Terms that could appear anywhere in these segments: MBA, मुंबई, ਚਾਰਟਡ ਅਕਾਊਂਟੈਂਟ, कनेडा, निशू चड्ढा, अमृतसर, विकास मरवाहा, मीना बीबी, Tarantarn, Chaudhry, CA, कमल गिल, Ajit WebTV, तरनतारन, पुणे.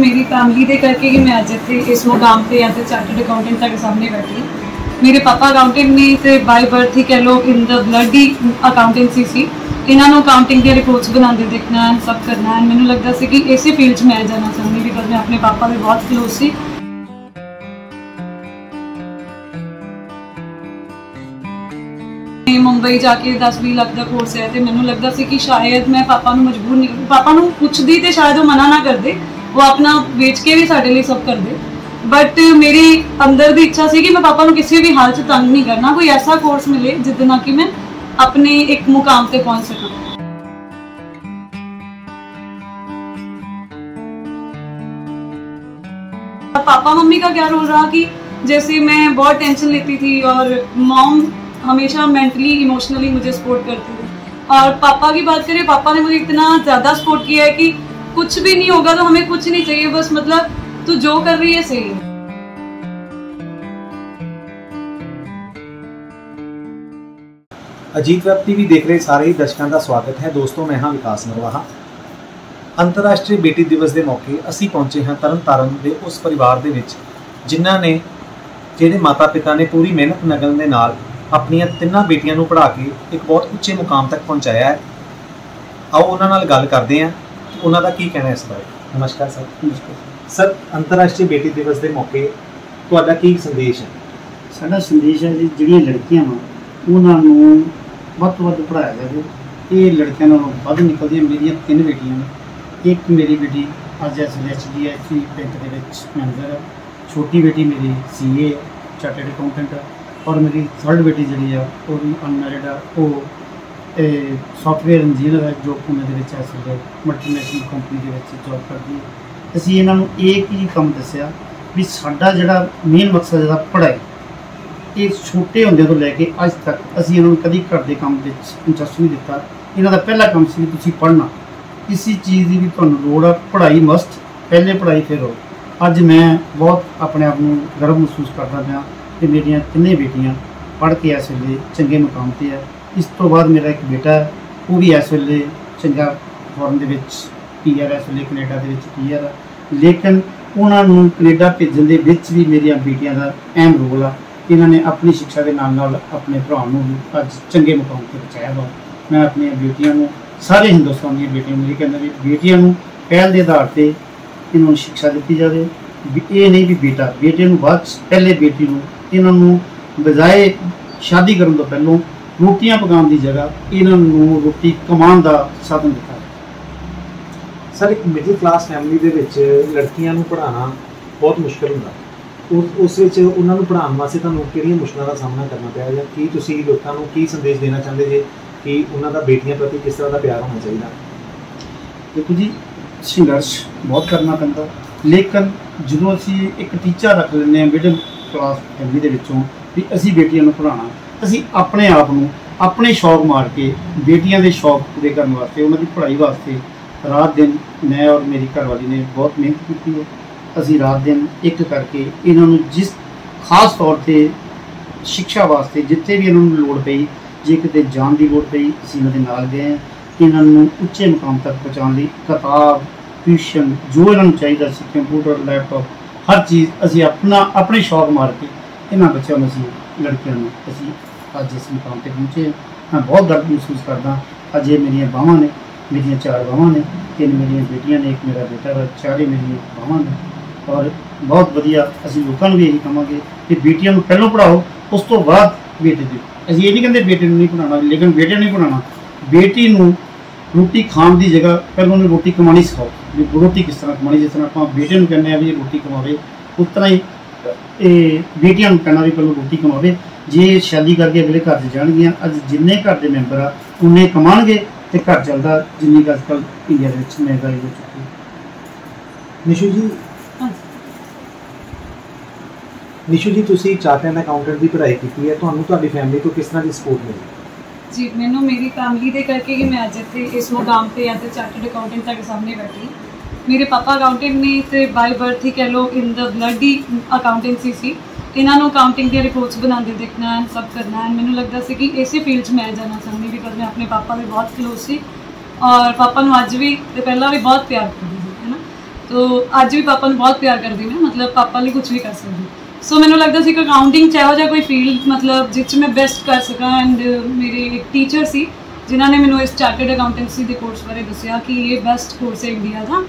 मेरी काम लीडे करके कि मैं आज थे इस मुकाम पे या फिर चार्टर्ड अकाउंटेंट के सामने बैठी। मेरे पापा अकाउंटेंट ने तो बाय बर्थ ही कह लो इन द ब्लड ही अकाउंटेंसी सी। इन्होंने अकाउंटिंग के रिपोर्ट्स बनाते देखना है, सब करना है। मैंने लगता है कि इसी फील्ड 'च मैं जाना चाहूँगी बिकॉज मैं अपने पापा में बहुत क्लोज सी। मुंबई जाके 10-20 लाख का कोर्स है तो मैंने लगता है कि शायद मैं पापा को मजबूर नहीं पापा को कुछ दी तो शायद वो मना ना कर दे, वो अपना बेच के भी साढ़े लिए सब कर दे। बट मेरी अंदर की इच्छा सी कि मैं पापा को किसी भी हाल से तंग नहीं करना, कोई ऐसा कोर्स मिले जिससे ना कि मैं अपने एक मुकाम पे पहुंच सकूँ। पापा मम्मी का क्या रोल रहा कि जैसे मैं बहुत टेंशन लेती थी और मॉम हमेशा मेंटली इमोशनली मुझे सपोर्ट करती थी। और पापा की बात करें, पापा ने मुझे इतना ज़्यादा सपोर्ट किया है कि कुछ भी नहीं होगा तो हमें कुछ नहीं चाहिए, बस मतलब तू जो कर रही है सही है। अजीत वैब टीवी देख रहे सारे ही दर्शकों का स्वागत है। दोस्तों, मैं हाँ विकास मरवाहा। अंतर्राष्ट्रीय बेटी दिवस के मौके असी पहुंचे हैं तरनतारन के उस परिवार के विच जिन्हां ने जिहड़े माता पिता ने पूरी मेहनत नगन के नाल अपनियां तिन्हां बेटियां नूं पढ़ा के एक बहुत उच्चे मुकाम तक पहुँचाया है। आओ उन्हां नाल गल करते हैं, उन्हां दा की कहना है इस बारे। नमस्कार सर। नमस्कार सर। अंतर्राष्ट्रीय बेटी दिवस के मौके तुहाडा की संदेश है? साडा संदेश है जी जिहड़ियां लड़कियां वां उन्होंने वध पढ़ाया जाए। ये लड़कियों नालों वध निकलती। मेरी तीन बेटियां ने, एक मेरी बेटी अज SLHDH बैंक के मैनेजर है, छोटी बेटी मेरी CA चार्टर्ड अकाउंटेंट है और मेरी थर्ड बेटी जी भी अनमैरिड है, वो सॉफ्टवेयर इंजीनियर है जो पुणे के मल्टीनेशनल कंपनी के जॉब करती है। असी इन्हों एक ही काम दसिया भी साडा जिहड़ा मेन मकसद है पढ़ाई। ये छोटे होंदे तो लैके अज तक असी इन्होंने कभी घर के काम इंटरस्ट नहीं दिता। इन्हों का पहला काम से तुसीं पढ़ना, इसी चीज़ की भी तुहानूं लोड़ है। पढ़ाई मस्ट, पहले पढ़ाई फिर हो। अज मैं बहुत अपने आप में गर्व महसूस करता पाया कि मेरिया तिने बेटियां पढ़ के इस वेले चंगे मुकाम पर है। इस तो बाद मेरा एक बेटा है, वो भी इस वेले चंगा फॉरन के PR है, इस वेले कनेडा के PR है। लेकिन उन्होंने कनेडा भेजन के भी मेरिया बेटिया का अहम रोल है। इन्होंने अपनी शिक्षा के नाल नाल अपने भरावां नूं भी अज चंगे मुकाम पर पहुँचाया वा। मैं अपनी बेटियां नूं, सारे हिंदुस्तान दी बेटियां नूं कहना भी बेटियां नूं पहल के आधार पर इन्होंने शिक्षा दी जाए। ये नहीं भी बेटा बेटे नूं बाद पहले बेटी नूं। इन्होंने बजाय शादी करन तों पहलों रोटियां पकाउण दी जगह इन्होंने रोटी कमाउण दा साधन दिता। सर, एक मिडिल क्लास फैमिली दे विच लड़कियां नूं पढ़ाना बहुत मुश्किल हुंदा। उस उन्होंने पढ़ाने वास्ते तुहानूं किहड़ियां मुश्किलों का सामना करना पिया जां की तुसीं लोकां नूं की संदेश देना चाहते जे कि उन्हां दा बेटियां प्रति किस तरह का प्यार होना चाहिए? देखो जी, संघर्ष बहुत करना पैंदा, लेकिन जो असीं एक टीचा रख लैंदे आं मिडल क्लास फैमिली दे विचों भी असीं बेटियां नूं पढ़ाना, असीं अपने आप नूं अपने शौक मार के बेटियां दे शौक पूरे करन वास्ते उन्हां दी पढ़ाई वास्ते रात दिन मैं और मेरी घरवाली ने बहुत मेहनत कीती है। असी रात दिन एक करके इन्होंने जिस खास तौर पर शिक्षा वास्ते जिते भी इन्होंने लड़ पई, जे कि जान की लड़ पई, असी इन्होंने नाल गए हैं। इन्होंने उच्चे मुकाम तक पहुँचाने किताब ट्यूशन जो इन्होंने चाहिए सी, कंप्यूटर लैपटॉप हर चीज़ असी अपना अपने शौक मार के इन्होंने बच्चों असी लड़कियों में असी अज इस मुकाम पर पहुँचे हैं। मैं बहुत गर्व महसूस करदा। अज ये मेरिया बाहवां ने, मेरिया चार बाहवां ने, तीन मेरिया बेटियां ने, एक मेरा बेटा, चारे मेरिया बाहवां ने। और बहुत वधिया असीं लोकां नूं भी यही कहांगे कि बेटियां नूं पहलों पढ़ाओ, उस तो बाद बेटे दे। असीं ये नहीं कहते बेटे नूं नहीं पढ़ाना, लेकिन बेटे नहीं पढ़ाना, बेटी नूं रोटी खाण दी जगह पहलों उन्हें रोटी कमाणी सिखाओ भी रोटी किस तरह कमाणी। जिस तरह आपां बेटे नूं कहने आ भी रोटी कमावे, उस तरह ही बेटियां नूं कहना भी पहलों रोटी कमावे। जे शादी करके अगले घर च जाणगियां, अज जिन्ने घर दे मैंबर आ उन्ने कमाणगे ते घर चलदा जिन्नी अज कल इंडिया दे विच महंगाई हो चुकी है। निशू जी, निशु जी, तुसी चार्टर्ड अकाउंटेंट की पढ़ाई की है, तुम्हें फैमिली को किस तरह की सपोर्ट मिली? जी, मैंने मेरी फैमिली दे करके कि मैं अज थे इस मुकाम पर या तो चार्टर्ड अकाउंटेंट के सामने बैठी। मेरे पापा अकाउंटेंट ने तो बाय बर्थ ही कह लो इन द ब्लड ही अकाउंटेंसी सी। इन्होंने अकाउंटिंग के रिपोर्ट्स बनाते देखना है, सब करना है। मैंने लगता है कि इसी फील्ड 'च मैं जाना चाहूँगी बिकॉज मैं अपने पापा में बहुत क्लोज सी और पापा को अज भी तो पहला भी बहुत प्यार करती है ना। तो अज भी पापा बहुत प्यार करती मैं, मतलब पापा लिए कुछ भी कर सकती। सो मैंने लगता सी कि अकाउंटिंग चाहो जा कोई फील्ड मतलब जिस मैं बेस्ट कर सका। एंड मेरे एक टीचर सी जिन्होंने मैंने इस चार्टर्ड अकाउंटेंसी के कोर्स बारे दसिया कि ये बेस्ट कोर्स है इंडिया का।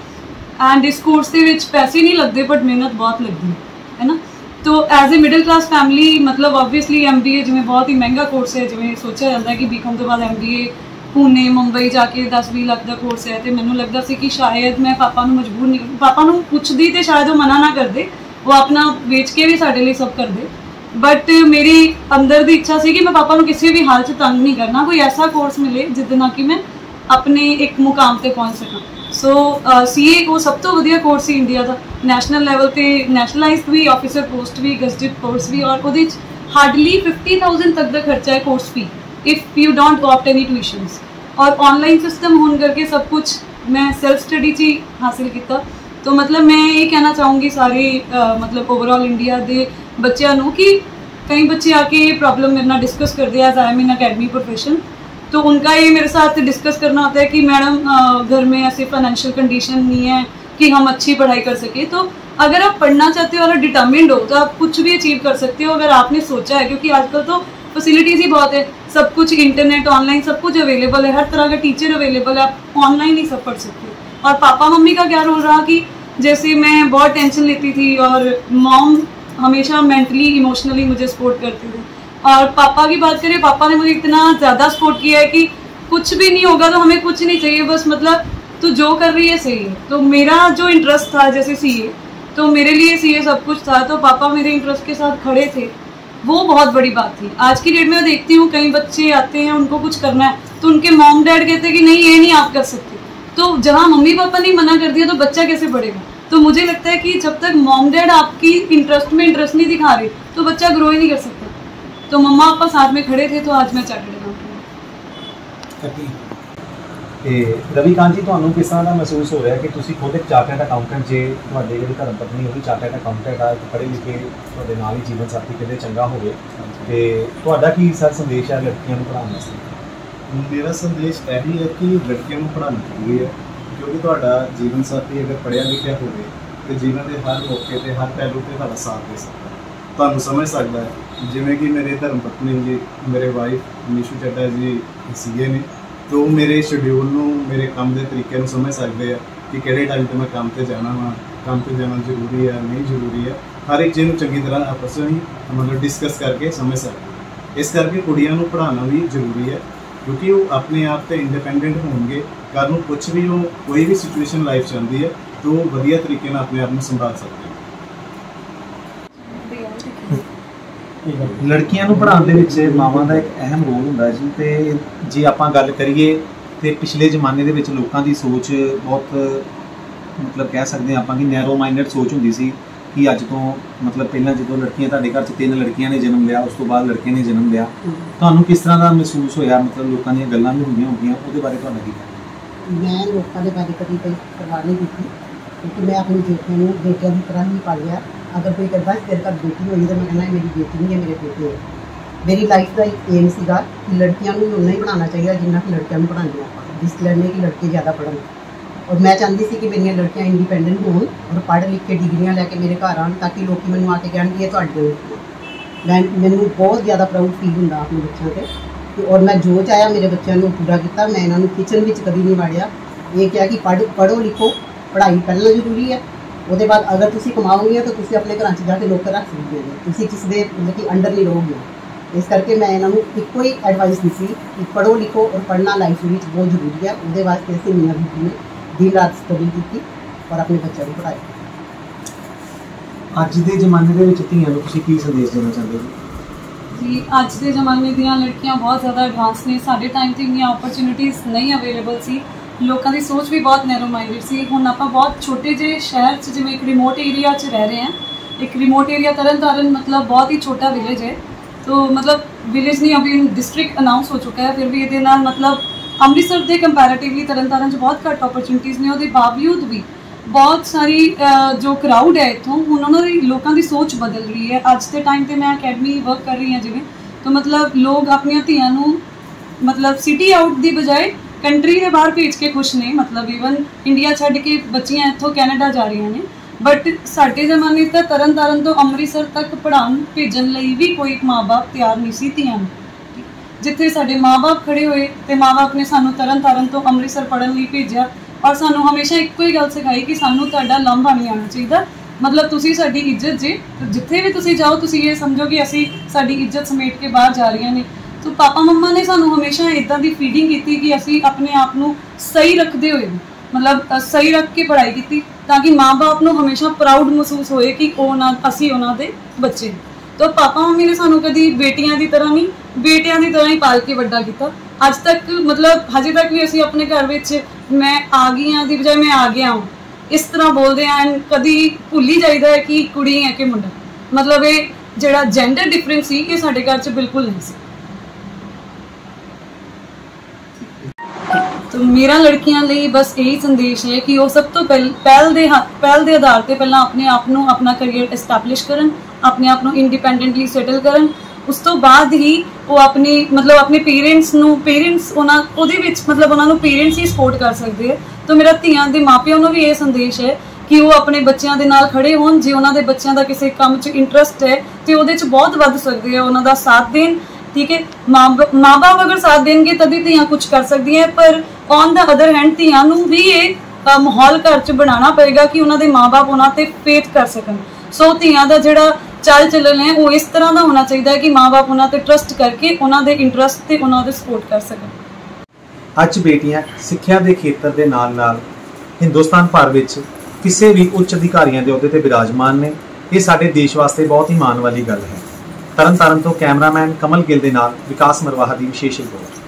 एंड इस कोर्स के पैसे नहीं लगते बट मेहनत बहुत लगती है ना। तो as a middle class family मतलब ऑब्वियसली MBA जिमें बहुत ही महंगा कोर्स है, जिमें सोचा जाता है कि बीकॉम तो बाद MBA पुणे मुंबई जाके 10-20 लाख का कोर्स है। तो मैंने लगता सी कि शायद मैं पापा को मजबूर नहीं पापा को पूछती तो शायद वो मना ना कर दे, वो अपना बेच के भी साढ़े लिए सब कर दे। बट मेरी अंदर की इच्छा सी कि मैं पापा को किसी भी हाल से तंग नहीं करना, कोई ऐसा कोर्स मिले जिद ना कि मैं अपने एक मुकाम पर पहुँच सक। सो CA को सब तो वधिया कोर्स ही इंडिया का, नैशनल लैवल पर नैशनलाइज्ड भी, ऑफिसर पोस्ट भी, गजटिड कोर्स भी, और वो हार्डली 50,000 तक का खर्चा है course fee if you don't opt any tuitions. और ऑनलाइन सिस्टम होने करके सब कुछ मैं सेल्फ स्टडी ही हासिल किया। तो मतलब मैं ये कहना चाहूँगी सारे मतलब ओवरऑल इंडिया के बच्चों को कि कई बच्चे आके प्रॉब्लम मेरे नाल डिस्कस करते हैं, I am in academy profession, तो उनका ये मेरे साथ डिस्कस करना होता है कि मैडम घर में ऐसे फाइनेंशियल कंडीशन नहीं है कि हम अच्छी पढ़ाई कर सके। तो अगर आप पढ़ना चाहते हो और डिटर्मिंड हो तो आप कुछ भी अचीव कर सकते हो अगर आपने सोचा है, क्योंकि आजकल तो फैसिलिटीज़ ही बहुत है, सब कुछ इंटरनेट ऑनलाइन सब कुछ अवेलेबल है, हर तरह का टीचर अवेलेबल है, आप ऑनलाइन ही सब पढ़ सकते हो। और पापा मम्मी का क्या रोल रहा कि जैसे मैं बहुत टेंशन लेती थी और मॉम हमेशा मेंटली इमोशनली मुझे सपोर्ट करती थी। और पापा की बात करें, पापा ने मुझे इतना ज़्यादा सपोर्ट किया है कि कुछ भी नहीं होगा तो हमें कुछ नहीं चाहिए, बस मतलब तो जो कर रही है सही है। तो मेरा जो इंटरेस्ट था जैसे CA, तो मेरे लिए CA सब कुछ था, तो पापा मेरे इंटरेस्ट के साथ खड़े थे, वो बहुत बड़ी बात थी। आज की डेट में मैं देखती हूँ कई बच्चे आते हैं उनको कुछ करना है तो उनके मॉम डैड कहते हैं कि नहीं ये नहीं आप कर सकते, तो जहाँ मम्मी पापा ने मना कर दिया तो बच्चा कैसे बढ़ेगा। तो मुझे लगता है कि जब तक मॉम डैड आपकी इंटरेस्ट में इंटरेस्ट नहीं दिखा रहे तो बच्चा ग्रो ही नहीं कर सकता। तो मम्मा पापा साथ में खड़े थे तो आज मैं चार्टर्ड। रविकांत जी तुहानू किस तरह महसूस हो रहा है कि तुसी खुद एक चार्टर्ड अकाउंटेंट जे तुहाडे जिहड़ी धर्म पत्नी होगी चार्टर्ड अकाउंटेंट आ पढ़े लिखे तुहाडे नाल ही जीवन साथी कितने चंगा होवे ते तुहाडा की सर संदेश है लड़कियों नू पढ़ाउण वास्ते? मेरा संदेश यही है कि लड़कियों नू पढ़ाउण जरूरी है, क्योंकि तुहाडा जीवन साथी अगर पढ़िया लिखिया होवे तो जीवन के हर मौके पर हर पहलू पर तुहाडा साथ दे सकदा है, तुहानू समझ सकदा है। जिमें कि मेरे धर्म पत्नी जी मेरे वाइफ निशू चड्ढा जी CA ने, तो मेरे शेड्यूल मेरे काम के तरीके समझ सकते हैं कि किस टाइम पर मैं काम से जाना वा, काम से जाना जरूरी है नहीं जरूरी है, हर एक चीज़ चंगी तरह आपस में ही मतलब डिस्कस करके समझ सकते। इस करके कुड़ियां नू पढ़ाना भी जरूरी है, क्योंकि वो अपने आप तो इंडिपेंडेंट होंगे, कल नू कुछ भी वो कोई भी सिचुएशन लाइफ आती है तो वधिया तरीके नाल अपने आप में संभाल सकते हैं। लड़कियां नू पढ़ाने मावां का एक अहम रोल होंदा है जी। तो जे आपां गल करिए तो पिछले जमाने दे विच लोकां दी सोच बहुत मतलब कह सकते हैं आपां कि नैरो माइंडेड सोच हुंदी सी कि अज तो मतलब पहला जो लड़कियां तुहाडे घर 3 लड़कियां ने जन्म लिया उस तो बाद लड़के ने जन्म लिया, तुहानू किस तरह का महसूस होया? मतलब लोकां दी गल्लां भी हुंदियां होगियां उहदे बारे तुहाडा की कहना? मैं लोकां दे बारे कभी परवाह नहीं कीती, क्योंकि मैं अपनी बेटियां दी तरह ही पालिया। अगर कोई कहता है तेरे घर बेटी होगी तो मैं कहना है मेरी बेटी नहीं है मेरे बेटे है। मेरी लाइफ का एक एम सीगा कि लड़कियों को उन्ना ही पढ़ाना चाहिए जिन्ना कि लड़कियों को पढ़ाने आप जिस लड़ने की लड़के ज़्यादा पढ़न। और मैं चाहती सी कि मेरी लड़कियां इंडिपेंडेंट होन और पढ़ लिख के डिग्रियां लैके मेरे घर आन ताकि लोग मैं आके कह कि ये मैं मैनू बहुत ज़्यादा प्राउड फील होंगे अपने बच्चों से। और मैं जो चाहया मेरे बच्चों को पूरा किया, मैं इन्होंने किचन में कभी नहीं वाड़िया, ये क्या कि पढ़ो लिखो पढ़ाई करना जरूरी है, उसके बाद अगर तुम कमाओगे तो तुम अपने घर जाके लोग रख सकते हो, तुम किसी मतलब कि अंडर नहीं रहोगे। इस करके मैं इन्होंने एको ही एडवाइस दी कि पढ़ो लिखो और पढ़ना लाइफ में बहुत जरूरी है। उसके वास्ते असं मीना बीबी ने दिन रात स्टडी की और अपने बच्चों को पढ़ाई। अज के जमाने की संदेश देना चाहते हो जी? अज के जमाने दियां लड़कियां बहुत ज़्यादा एडवांस ने, साढ़े टाइम तो इन ऑपरचुनिटीज़ नहीं अवेलेबल सी, लोगों की सोच भी बहुत नैरो माइंडेड सी। हुण आपां बहुत छोटे जे शहर च जिवें एक रिमोट एरिया च रह रहे हैं, एक रिमोट एरिया तरनतारन मतलब बहुत ही छोटा विलेज है, तो मतलब विलेज नहीं अभी डिस्ट्रिक्ट अनाउंस हो चुका है, फिर भी ये नाल मतलब अमृतसर के कंपैरेटिवली तरनतारन बहुत घट ऑपरचुनिटीज़ ने, उसके बावजूद भी बहुत सारी जो क्राउड है इतों उन्होंने लोगों की सोच बदल रही है। अज के टाइम पर मैं अकैडमी वर्क कर रही हाँ जिवें, तो मतलब लोग अपन धियां मतलब सिटी आउट की बजाय कंट्री के बाहर भेज के खुश ने, मतलब ईवन इंडिया छड़ के बच्चियां इतों कैनेडा जा रही ने, बट साडे जमाने तो तरन तारण तो अमृतसर तक पढ़ाउण भेजण लई भी कोई माँ बाप तैयार नहीं सी धीआं। जिथे साडे माँ बाप खड़े हुए तो माँ बाप ने सानू तरन तारण तो अमृतसर पढ़न लई भेजिया और सानू हमेशा एको ही गल सिखाई कि सानू तुहाडा लांभा नहीं आना चाहिए, मतलब तुसी साडी इज्जत जे जिथे भी तुसी जाओ तुसी ये समझो कि असी साडी इज्जत समेट के बाहर जा रही ने। तो पापा मम्मा ने सानू हमेशा इदा की फीडिंग की कि असी अपने आप को सही रखते हुए मतलब सही रख के पढ़ाई की, ताकि माँ बाप को हमेशा प्राउड महसूस होए कि असी उन्होंने बच्चे। तो पापा मम्मी ने सानू कभी बेटियां की तरह नहीं बेटियां की तरह ही पाल के वड्डा किया। अज तक मतलब हजे तक भी असी अपने घर में मैं आ गई हाँ की बजाय मैं आ गया हूँ इस तरह बोलते हैं, कभी भुल ही जाता है कि कुड़ी है कि मुंडा, मतलब ये जो जेंडर डिफरेंस ये साढ़े घर च बिल्कुल नहीं। तो मेरा लड़कियों लिए बस यही संदेश है कि वो सब तो पहल के आधार पर पहला अपने आप को अपना करियर एस्टैबलिश करन, अपने आप को इंडिपेंडेंटली सैटल करन, उस तो बाद ही वो अपनी मतलब अपने पेरेंट्स मतलब उन्होंने पेरेंट्स ही सपोर्ट कर सकते हैं। तो मेरा धियां दे मापियां नूं भी ये संदेश है कि वो अपने बच्चों के नाल खड़े हो, जे उन्होंने बच्चों का किसी काम च इंटरस्ट है तो वो बहुत वध सकते हैं, उन्होंने साथ देन। ठीक है, माँ बाप अगर साथ देंगे तभी धियां कुछ कर सकती हैं, पर ऑन द अदर हैंड धियां नूं भी ये माहौल घर च बनाना पएगा कि उन्होंने माँ बाप उन्हां ते फेथ कर सकन। सो धियां दा जिहड़ा चाल चलन है वो इस तरह का होना चाहिए कि माँ बाप उन्होंने ट्रस्ट करके उन्होंने इंटरस्ट से उन्होंने सपोर्ट कर सकें। अच बेटियां सिक्ख्या के खेत्र के नाल नाल हिंदुस्तान भर में किसी भी उच्च अधिकारियों के अहुदे विराजमान ने, यह साडे देश वास्ते बहुत ही माण वाली गल है। तरन तारण तो कैमरामैन कमल गिल के नाल विकास मरवाहा की विशेष रिपोर्ट।